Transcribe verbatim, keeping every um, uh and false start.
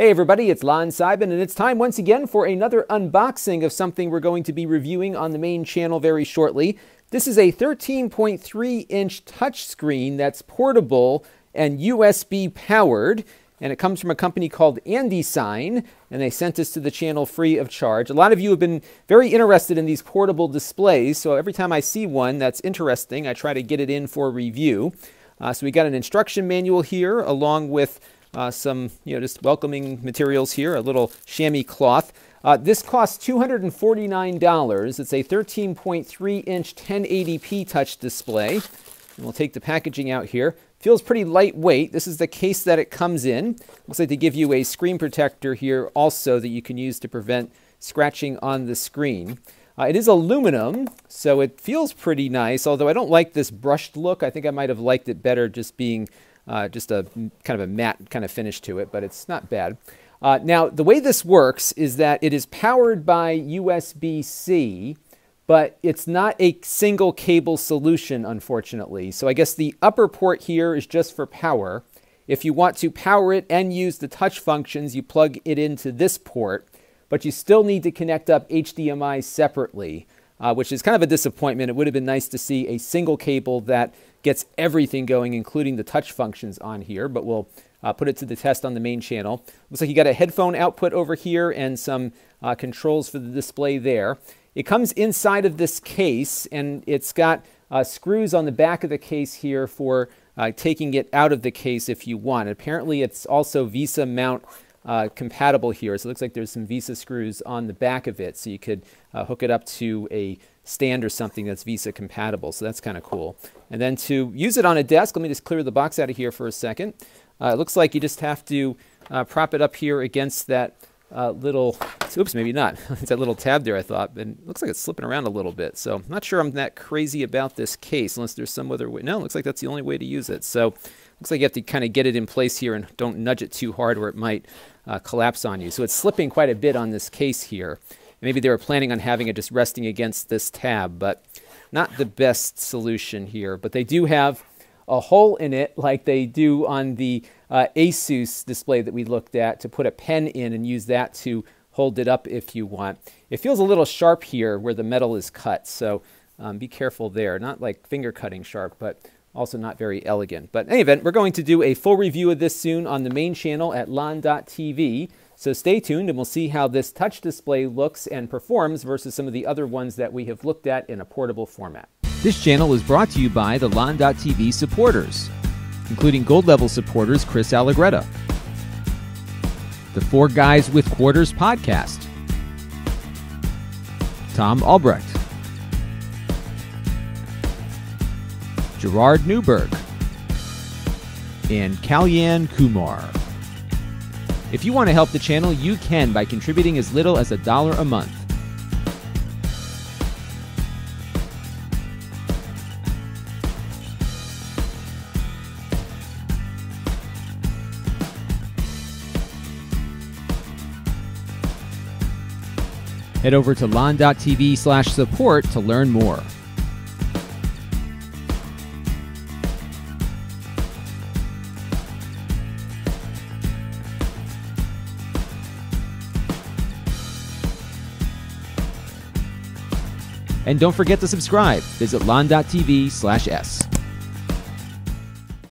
Hey everybody, it's Lon Seidman, and it's time once again for another unboxing of something we're going to be reviewing on the main channel very shortly. This is a thirteen point three inch touchscreen that's portable and U S B powered, and it comes from a company called Andysign, and they sent this to the channel free of charge. A lot of you have been very interested in these portable displays, so every time I see one that's interesting, I try to get it in for review. Uh, so we got an instruction manual here, along with Uh, some, you know, just welcoming materials here, a little chamois cloth. Uh, this costs two hundred forty-nine dollars. It's a thirteen point three inch ten eighty p touch display. And we'll take the packaging out here. Feels pretty lightweight. This is the case that it comes in. Looks like they give you a screen protector here also that you can use to prevent scratching on the screen. Uh, it is aluminum, so it feels pretty nice, although I don't like this brushed look. I think I might have liked it better just being Uh, just a kind of a matte kind of finish to it, but it's not bad. Uh, now, the way this works is that it is powered by U S B C, but it's not a single cable solution, unfortunately. So I guess the upper port here is just for power. If you want to power it and use the touch functions, you plug it into this port, but you still need to connect up H D M I separately, uh, which is kind of a disappointment. It would have been nice to see a single cable that gets everything going, including the touch functions on here, but we'll uh, put it to the test on the main channel. Looks like you got a headphone output over here and some uh, controls for the display there. It comes inside of this case, and it's got uh, screws on the back of the case here for uh, taking it out of the case if you want. Apparently it's also VESA mount uh, compatible here, so it looks like there's some VESA screws on the back of it, so you could uh, hook it up to a stand or something that's VESA compatible, so that's kind of cool. And then to use it on a desk, let me just clear the box out of here for a second. Uh, it looks like you just have to uh, prop it up here against that uh, little, oops, maybe not. It's that little tab there, I thought, but it looks like it's slipping around a little bit. So I'm not sure I'm that crazy about this case, unless there's some other way. No, it looks like that's the only way to use it. So looks like you have to kind of get it in place here and don't nudge it too hard or it might uh, collapse on you. So it's slipping quite a bit on this case here. Maybe they were planning on having it just resting against this tab, but not the best solution here. But they do have a hole in it like they do on the uh, ASUS display that we looked at to put a pen in and use that to hold it up if you want. It feels a little sharp here where the metal is cut, so um, be careful there. Not like finger cutting sharp, but also not very elegant. But in any event, we're going to do a full review of this soon on the main channel at lon dot t v. So stay tuned and we'll see how this touch display looks and performs versus some of the other ones that we have looked at in a portable format. This channel is brought to you by the lon dot t v supporters, including gold level supporters Chris Allegretta, the Four Guys with Quarters podcast, Tom Albrecht, Gerard Newberg, and Kalyan Kumar. If you want to help the channel, you can by contributing as little as a dollar a month. Head over to lon dot t v slash support to learn more. And don't forget to subscribe. Visit lon dot t v slash s.